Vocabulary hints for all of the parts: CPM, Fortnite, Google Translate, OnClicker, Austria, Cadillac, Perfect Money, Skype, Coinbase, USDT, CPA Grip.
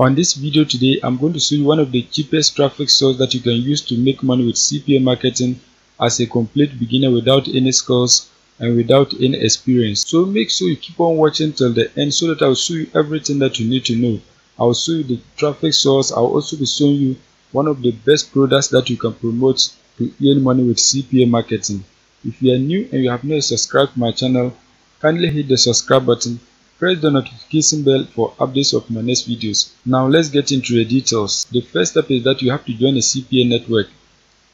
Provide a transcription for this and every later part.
On this video today, I'm going to show you one of the cheapest traffic sources that you can use to make money with CPA marketing as a complete beginner without any skills and without any experience. So make sure you keep on watching till the end so that I'll show you everything that you need to know. I'll show you the traffic source. I'll also be showing you one of the best products that you can promote to earn money with CPA marketing. If you are new and you have not subscribed to my channel, kindly hit the subscribe button. Press the notification bell for updates of my next videos. Now let's get into the details. The first step is that you have to join a CPA network.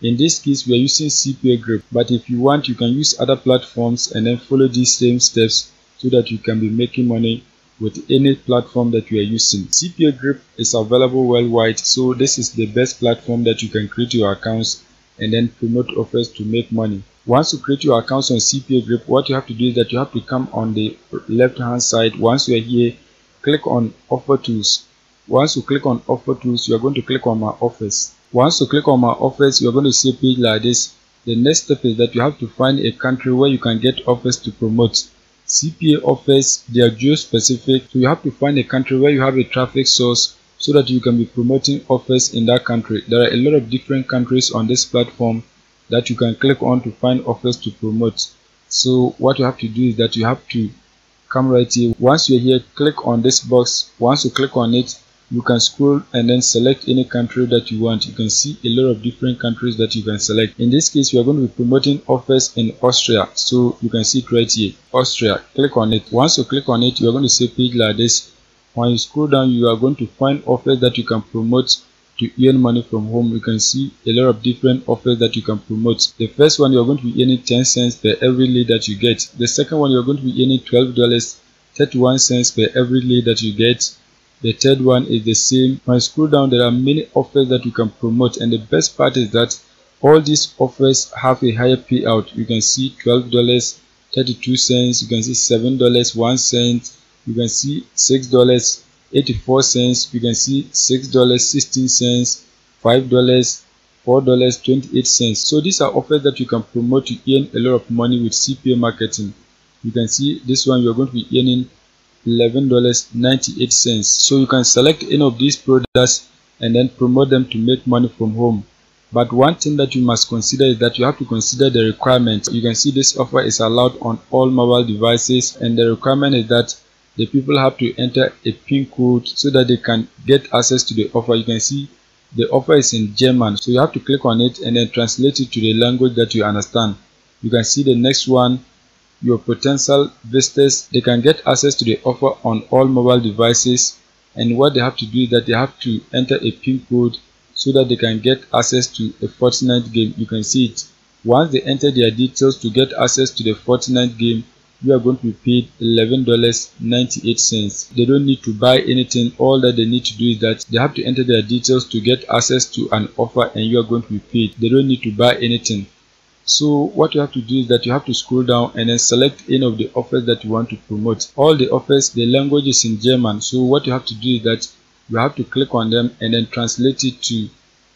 In this case, we are using CPA Grip, but if you want, you can use other platforms and then follow these same steps so that you can be making money with any platform that you are using. CPA Grip is available worldwide, so this is the best platform that you can create your accounts and then promote offers to make money. Once you create your accounts on CPA Grip, what you have to do is that you have to come on the left hand side. Once you are here, click on offer tools. Once you click on offer tools, you are going to click on my offers. Once you click on my offers, you are going to see a page like this. The next step is that you have to find a country where you can get offers to promote. CPA offers, they are geo specific, so you have to find a country where you have a traffic source so that you can be promoting offers in that country. There are a lot of different countries on this platform that you can click on to find offers to promote. So what you have to do is that you have to come right here. Once you're here, click on this box. Once you click on it, you can scroll and then select any country that you want. You can see a lot of different countries that you can select. In this case, we are going to be promoting offers in Austria, so you can see it right here, Austria. Click on it. Once you click on it, you are going to see a page like this. When you scroll down, you are going to find offers that you can promote to earn money from home. You can see a lot of different offers that you can promote. The first one, you are going to be earning 10 cents per every lead that you get. The second one, you are going to be earning $12.31 per every lead that you get. The third one is the same. When I scroll down, there are many offers that you can promote, and the best part is that all these offers have a higher payout. You can see $12.32, you can see $7.01, you can see $6.84, you can see $6.16, $5, $4.28. So these are offers that you can promote to earn a lot of money with CPA marketing. You can see this one, you are going to be earning $11.98. So you can select any of these products and then promote them to make money from home. But one thing that you must consider is that you have to consider the requirement. You can see this offer is allowed on all mobile devices, and the requirement is that the people have to enter a PIN code so that they can get access to the offer. You can see the offer is in German, so you have to click on it and then translate it to the language that you understand. You can see the next one, your potential visitors, they can get access to the offer on all mobile devices, and what they have to do is that they have to enter a PIN code so that they can get access to a Fortnite game. You can see it. Once they enter their details to get access to the Fortnite game, you are going to be paid $11.98. They don't need to buy anything. All that they need to do is that they have to enter their details to get access to an offer, and you are going to be paid. They don't need to buy anything. So what you have to do is that you have to scroll down and then select any of the offers that you want to promote. All the offers, the language is in German, so what you have to do is that you have to click on them and then translate it to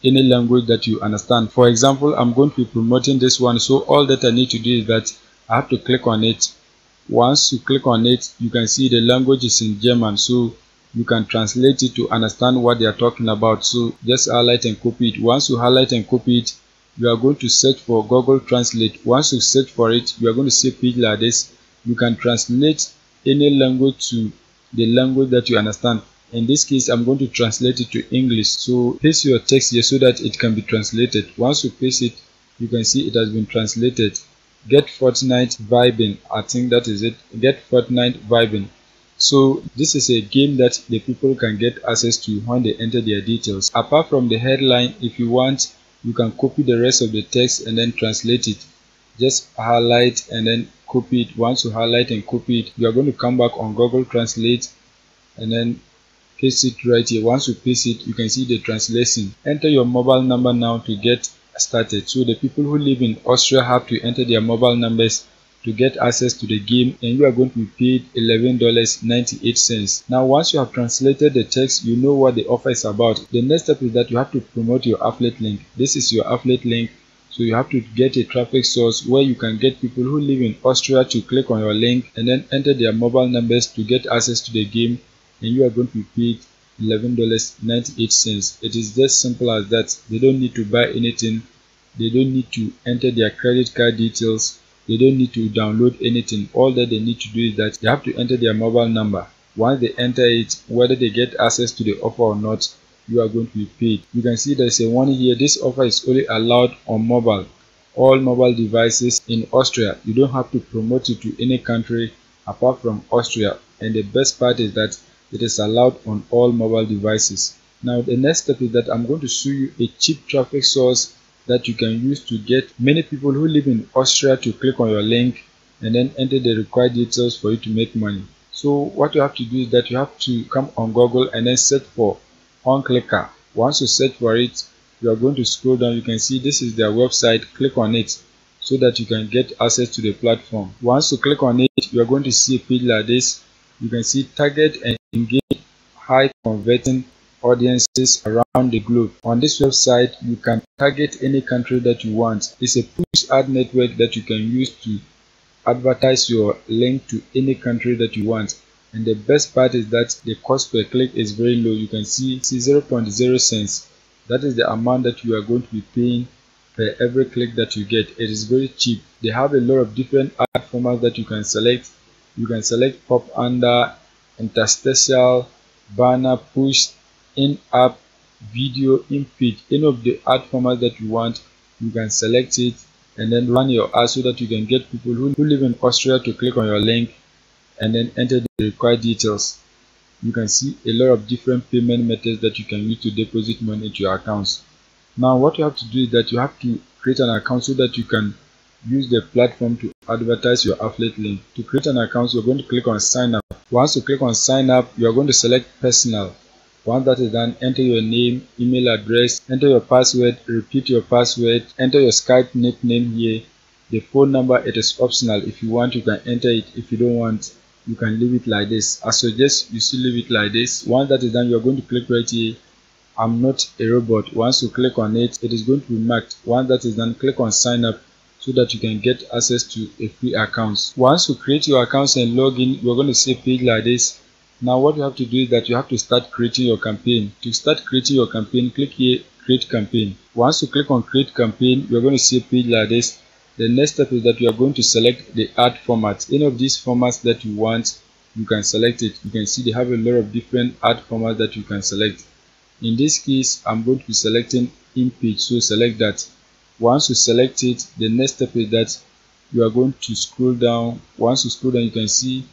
any language that you understand. For example, I'm going to be promoting this one, so all that I need to do is that I have to click on it. Once you click on it, you can see the language is in German, so you can translate it to understand what they are talking about. So just highlight and copy it. Once you highlight and copy it, you are going to search for Google Translate. Once you search for it, you are going to see a page like this. You can translate any language to the language that you understand. In this case, I'm going to translate it to English, so paste your text here so that it can be translated. Once you paste it, you can see it has been translated. Get Fortnite vibing. I think that is it. Get Fortnite vibing. So this is a game that the people can get access to when they enter their details. Apart from the headline, if you want, you can copy the rest of the text and then translate it. Just highlight and then copy it. Once you highlight and copy it, you are going to come back on Google Translate and then paste it right here. Once you paste it, you can see the translation. Enter your mobile number now to get started. So the people who live in Austria have to enter their mobile numbers to get access to the game, and you are going to be paid $11.98. Now once you have translated the text, you know what the offer is about. The next step is that you have to promote your affiliate link. This is your affiliate link, so you have to get a traffic source where you can get people who live in Austria to click on your link and then enter their mobile numbers to get access to the game, and you are going to be paid $11.98. It is just simple as that. They don't need to buy anything. They don't need to enter their credit card details. They don't need to download anything. All that they need to do is that they have to enter their mobile number. Once they enter it, whether they get access to the offer or not, you are going to be paid. You can see there's a warning here. This offer is only allowed on mobile. All mobile devices in Austria. You don't have to promote it to any country apart from Austria. And the best part is that it is allowed on all mobile devices. Now the next step is that I'm going to show you a cheap traffic source that you can use to get many people who live in Austria to click on your link and then enter the required details for you to make money. So what you have to do is that you have to come on Google and then search for OnClicker. Once you search for it, you are going to scroll down. You can see this is their website. Click on it so that you can get access to the platform. Once you click on it, you are going to see a page like this. You can see target and engage high converting audiences around the globe. On this website, you can target any country that you want. It's a push ad network that you can use to advertise your link to any country that you want. And the best part is that the cost per click is very low. You can see 0.0 cents. That is the amount that you are going to be paying per every click that you get. It is very cheap. They have a lot of different ad formats that you can select. You can select pop under, interstitial, banner, push, in-app, video, in-feed. Any of the ad formats that you want, you can select it and then run your ad so that you can get people who live in Austria to click on your link and then enter the required details. You can see a lot of different payment methods that you can use to deposit money into your accounts. Now what you have to do is that you have to create an account so that you can use the platform to advertise your affiliate link. To create an account, you're going to click on sign up. Once you click on sign up, you're going to select personal. Once that is done, enter your name, email address, enter your password, repeat your password, enter your Skype nickname here. The phone number, it is optional. If you want, you can enter it. If you don't want, you can leave it like this. I suggest you still leave it like this. Once that is done, you are going to click right here, I'm not a robot. Once you click on it, it is going to be marked. Once that is done, click on sign up so that you can get access to a free account. Once you create your accounts and log in, you are going to see a page like this. Now what you have to do is that you have to start creating your campaign. To start creating your campaign, click here, create campaign. Once you click on create campaign, you are going to see a page like this. The next step is that you are going to select the ad format. Any of these formats that you want, you can select it. You can see they have a lot of different ad formats that you can select. In this case, I'm going to be selecting in-page, so select that. Once you select it, the next step is that you are going to scroll down. Once you scroll down, you can see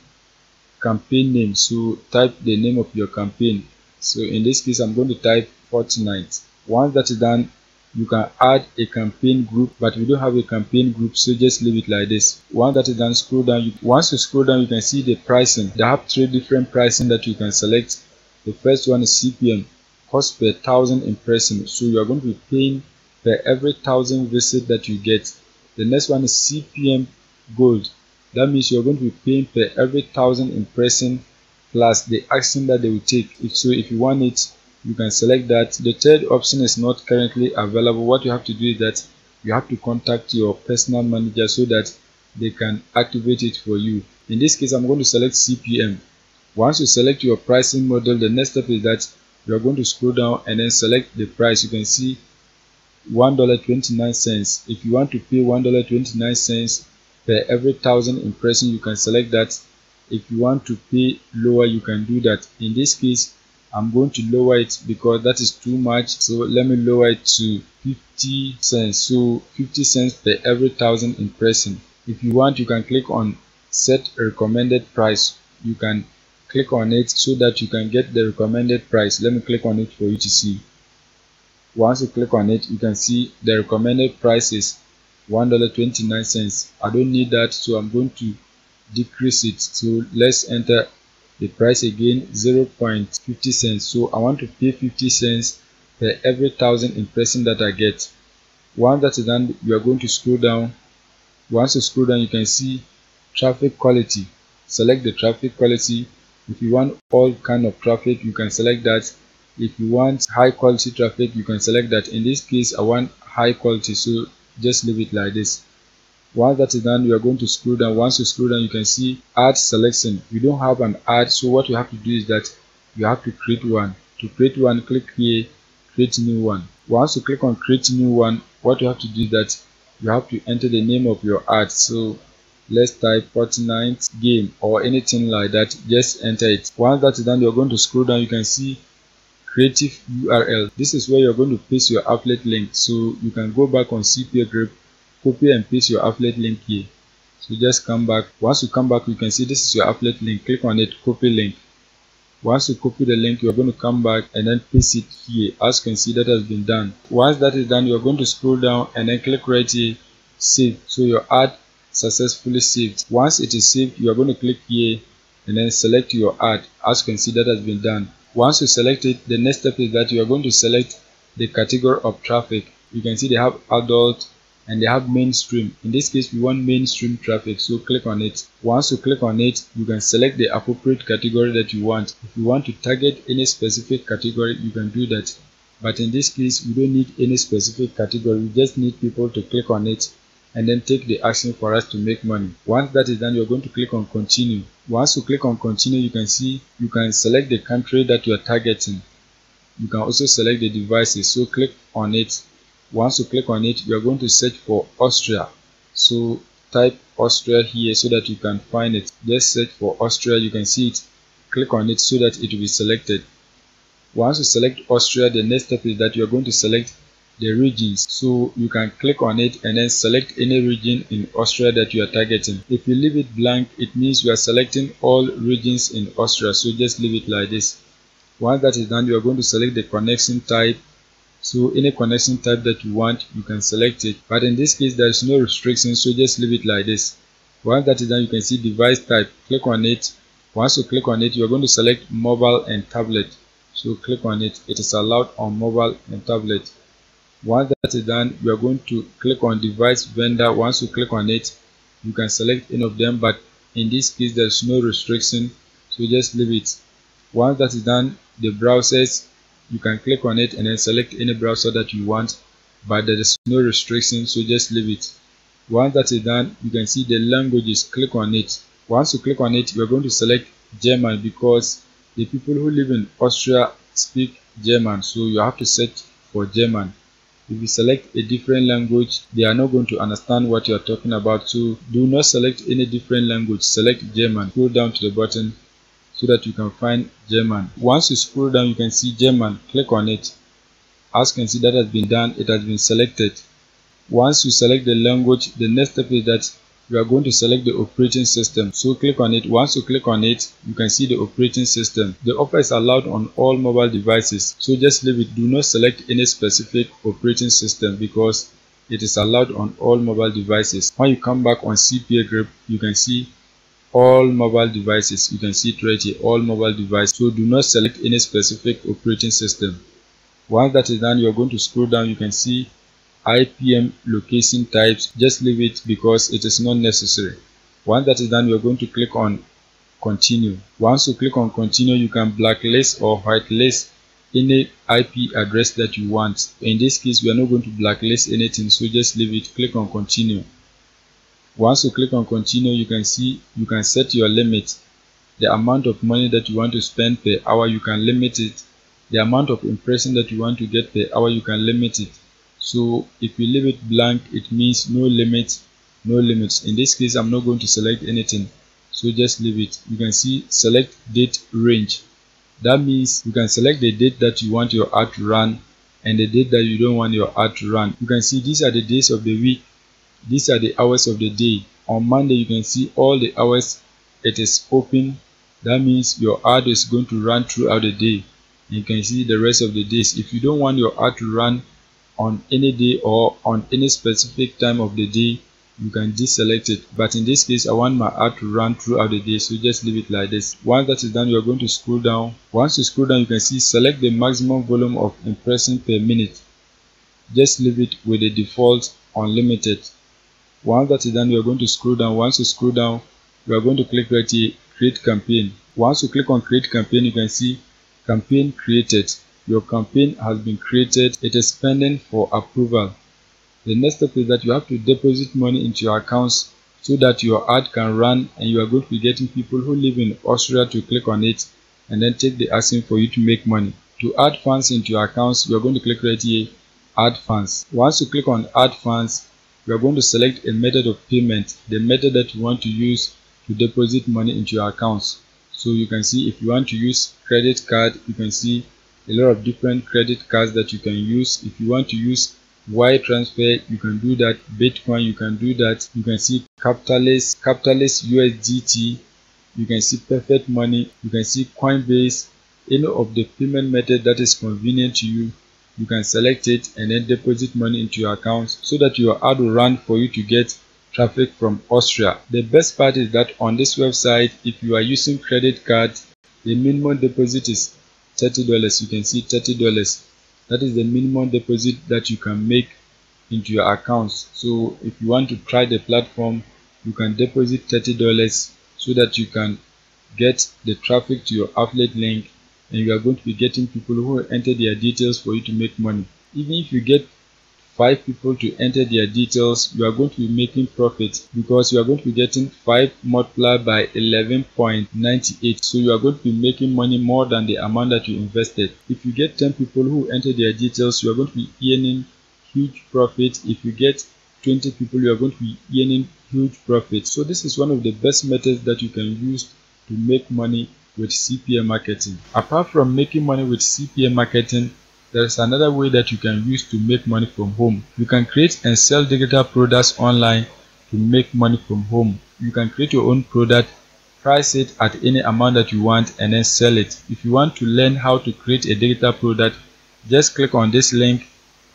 campaign name, so type the name of your campaign. So in this case, I'm going to type Fortnite. Once that is done, you can add a campaign group, but we don't have a campaign group, so just leave it like this. Once that is done, scroll down. Once you scroll down, you can see the pricing. They have three different pricing that you can select. The first one is CPM, cost per 1,000 impressions. So you are going to be paying per every 1,000 visit that you get. The next one is CPM Gold. That means you are going to be paying per every 1,000 impressions plus the action that they will take. So if you want it, you can select that. The third option is not currently available. What you have to do is that you have to contact your personal manager so that they can activate it for you. In this case, I'm going to select CPM. Once you select your pricing model, the next step is that you are going to scroll down and then select the price. You can see $1.29. If you want to pay $1.29 per every 1,000 impressions, you can select that. If you want to pay lower, you can do that. In this case, I'm going to lower it because that is too much, so let me lower it to 50 cents. So 50 cents per every 1,000 impression. If you want, you can click on set recommended price. You can click on it so that you can get the recommended price. Let me click on it for you to see. Once you click on it, you can see the recommended price is $1.29. I don't need that, so I'm going to decrease it. So let's enter the price again, 0.50 cents. So I want to pay 50 cents per every 1,000 impression that I get. Once that is done, you are going to scroll down. Once you scroll down, you can see traffic quality. Select the traffic quality. If you want all kind of traffic, you can select that. If you want high quality traffic, you can select that. In this case, I want high quality, so just leave it like this. Once that is done, you are going to scroll down. Once you scroll down, you can see ad selection. We don't have an ad, so what you have to do is that you have to create one. To create one, click here, create new one. Once you click on create new one, what you have to do is that you have to enter the name of your ad. So let's type Fortnite game or anything like that. Just enter it. Once that is done, you're going to scroll down. You can see creative URL. This is where you're going to paste your affiliate link. So you can go back on CPA Grip, copy and paste your affiliate link here. So just come back. Once you come back, you can see this is your affiliate link. Click on it, copy link. Once you copy the link, you are going to come back and then paste it here. As you can see, that has been done. Once that is done, you are going to scroll down and then click right here, save. So your ad successfully saved. Once it is saved, you are going to click here and then select your ad. As you can see, that has been done. Once you select it, the next step is that you are going to select the category of traffic. You can see they have adult and they have mainstream. In this case, we want mainstream traffic, so click on it. Once you click on it, you can select the appropriate category that you want. If you want to target any specific category, you can do that, but in this case we don't need any specific category. We just need people to click on it and then take the action for us to make money. Once that is done, you're going to click on continue. Once you click on continue, you can see you can select the country that you are targeting. You can also select the devices, so click on it. Once you click on it, you are going to search for Austria. So type Austria here so that you can find it. Just search for Austria. You can see it. Click on it so that it will be selected. Once you select Austria, the next step is that you are going to select the regions. So you can click on it and then select any region in Austria that you are targeting. If you leave it blank, it means you are selecting all regions in Austria. So just leave it like this. Once that is done, you are going to select the connection type. So any connection type that you want, you can select it, but in this case there is no restriction, so just leave it like this. Once that is done, you can see device type. Click on it. Once you click on it, you are going to select mobile and tablet, so click on it. It is allowed on mobile and tablet. Once that is done, you are going to click on device vendor. Once you click on it, you can select any of them, but in this case there is no restriction, so just leave it. Once that is done, the browsers, you can click on it and then select any browser that you want, but there is no restriction, so just leave it. Once that is done, you can see the languages. Click on it. Once you click on it, you are going to select German because the people who live in Austria speak German, so you have to search for German. If you select a different language, they are not going to understand what you are talking about, so do not select any different language. Select German. Scroll down to the bottom so that you can find German. Once you scroll down, you can see German. Click on it. As you can see, that has been done. It has been selected. Once you select the language, the next step is that you are going to select the operating system. So click on it. Once you click on it, you can see the operating system. The offer is allowed on all mobile devices, so just leave it. Do not select any specific operating system because it is allowed on all mobile devices. When you come back on CPA Grip, you can see all mobile devices. You can see it right here, all mobile devices, so do not select any specific operating system. Once that is done, you are going to scroll down. You can see IPM location types. Just leave it because it is not necessary. Once that is done, you are going to click on continue. Once you click on continue, you can blacklist or whitelist any IP address that you want. In this case, we are not going to blacklist anything, so just leave it. Click on continue. Once you click on continue, you can see you can set your limit. The amount of money that you want to spend per hour, you can limit it. The amount of impression that you want to get per hour, you can limit it. So if you leave it blank, it means no limit, no limits. In this case, I'm not going to select anything, so just leave it. You can see select date range. That means you can select the date that you want your ad to run and the date that you don't want your ad to run. You can see these are the days of the week. These are the hours of the day. On Monday, you can see all the hours it is open. That means your ad is going to run throughout the day. You can see the rest of the days. If you don't want your ad to run on any day or on any specific time of the day, you can deselect it. But in this case, I want my ad to run throughout the day, so just leave it like this. Once that is done, you are going to scroll down. Once you scroll down, you can see select the maximum volume of impression per minute. Just leave it with the default unlimited. Once that is done, you are going to scroll down. Once you scroll down, you are going to click right here, create campaign. Once you click on create campaign, you can see campaign created. Your campaign has been created. It is pending for approval. The next step is that you have to deposit money into your accounts so that your ad can run, and you are going to be getting people who live in Austria to click on it and then take the action for you to make money. To add funds into your accounts, you are going to click right here, add funds. Once you click on add funds, you are going to select a method of payment, the method that you want to use to deposit money into your accounts. So you can see if you want to use credit card, you can see a lot of different credit cards that you can use. If you want to use wire transfer, you can do that. Bitcoin, you can do that. You can see Capitalist USDT. You can see Perfect Money. You can see Coinbase. Any of the payment method that is convenient to you, you can select it and then deposit money into your account so that your ad will run for you to get traffic from Austria. The best part is that on this website, if you are using credit card, the minimum deposit is $30. You can see $30. That is the minimum deposit that you can make into your accounts. So if you want to try the platform, you can deposit $30 so that you can get the traffic to your affiliate link, and you are going to be getting people who enter their details for you to make money. Even if you get 5 people to enter their details, you are going to be making profit because you are going to be getting 5 multiplied by 11.98. So you are going to be making money more than the amount that you invested. If you get 10 people who enter their details, you are going to be earning huge profit. If you get 20 people, you are going to be earning huge profit. So this is one of the best methods that you can use to make money with CPA marketing. Apart from making money with CPA marketing, there is another way that you can use to make money from home. You can create and sell digital products online to make money from home. You can create your own product, price it at any amount that you want, and then sell it. If you want to learn how to create a digital product, just click on this link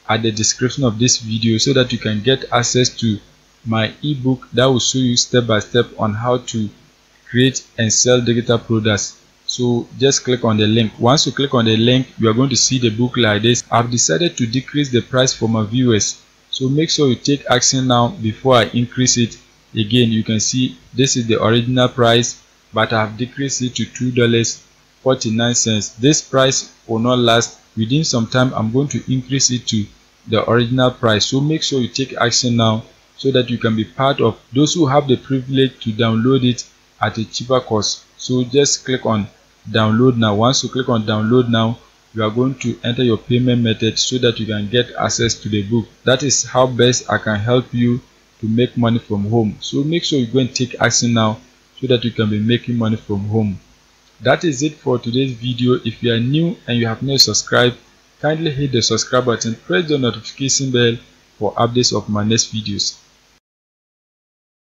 at the description of this video so that you can get access to my ebook that will show you step by step on how to create and sell digital products. So just click on the link. Once you click on the link, you are going to see the book like this. I've decided to decrease the price for my viewers, so make sure you take action now before I increase it again. You can see this is the original price, but I've decreased it to $2.49. This price will not last. Within some time, I'm going to increase it to the original price. So make sure you take action now so that you can be part of those who have the privilege to download it at a cheaper cost. So just click on download now. Once you click on download now, you are going to enter your payment method so that you can get access to the book. That is how best I can help you to make money from home. So make sure you go and take action now so that you can be making money from home. That is it for today's video. If you are new and you have not subscribed, kindly hit the subscribe button, press the notification bell for updates of my next videos.